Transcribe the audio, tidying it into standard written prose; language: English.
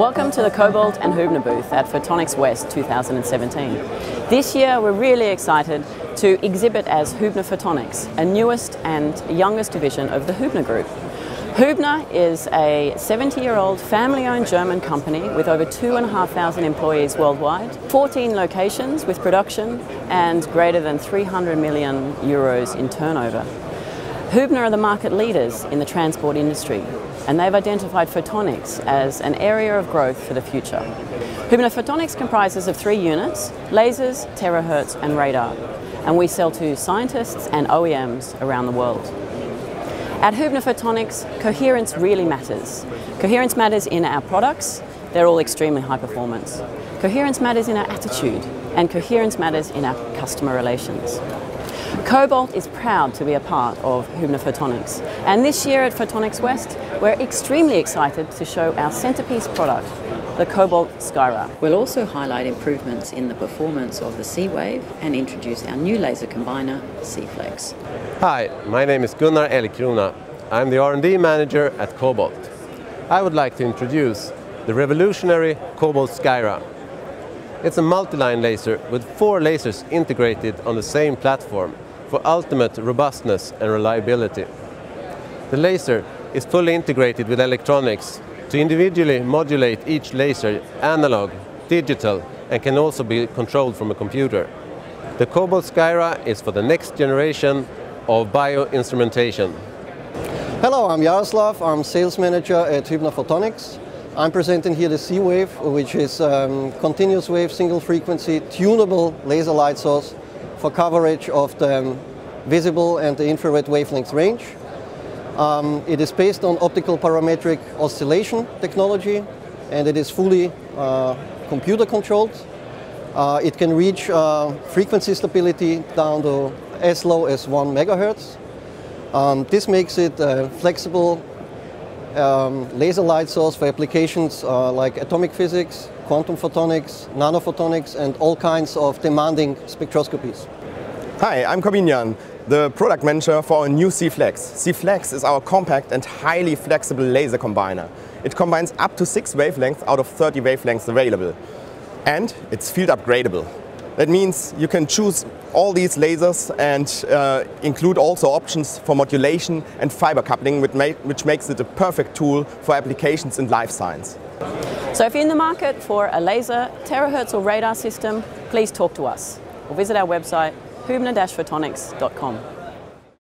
Welcome to the Cobolt and Hübner booth at Photonics West 2017. This year we're really excited to exhibit as Hübner Photonics, a newest and youngest division of the Hübner Group. Hübner is a 70-year-old family-owned German company with over 2,500 employees worldwide, 14 locations with production and greater than 300 million euros in turnover. Hübner are the market leaders in the transport industry, and they've identified photonics as an area of growth for the future. Hübner Photonics comprises of 3 units: lasers, terahertz and radar, and we sell to scientists and OEMs around the world. At Hübner Photonics, coherence really matters. Coherence matters in our products, they're all extremely high performance. Coherence matters in our attitude, and coherence matters in our customer relations. Cobolt is proud to be a part of Hübner Photonics, and this year at Photonics West we're extremely excited to show our centerpiece product, the Cobolt Skyra. We'll also highlight improvements in the performance of the C-Wave and introduce our new laser combiner, C-Flex. Hi, my name is Gunnar Eli Krona. I'm the R&D manager at Cobolt. I would like to introduce the revolutionary Cobolt Skyra. It's a multi-line laser with 4 lasers integrated on the same platform for ultimate robustness and reliability. The laser is fully integrated with electronics to individually modulate each laser analog, digital, and can also be controlled from a computer. The Cobolt Skyra is for the next generation of bioinstrumentation. Hello, I'm Jaroslav. I'm sales manager at Hübner Photonics. I'm presenting here the C-Wave, which is continuous wave, single frequency, tunable laser light source for coverage of the visible and the infrared wavelength range. It is based on optical parametric oscillation technology, and it is fully computer controlled. It can reach frequency stability down to as low as 1 MHz. This makes it flexible laser light source for applications like atomic physics, quantum photonics, nanophotonics, and all kinds of demanding spectroscopies. Hi, I'm Kominian, the product manager for our new C-Flex. C-Flex is our compact and highly flexible laser combiner. It combines up to 6 wavelengths out of 30 wavelengths available. And it's field upgradable. That means you can choose all these lasers and include also options for modulation and fiber coupling, which makes it a perfect tool for applications in life science. So if you're in the market for a laser, terahertz or radar system, please talk to us or visit our website hübner-photonics.com.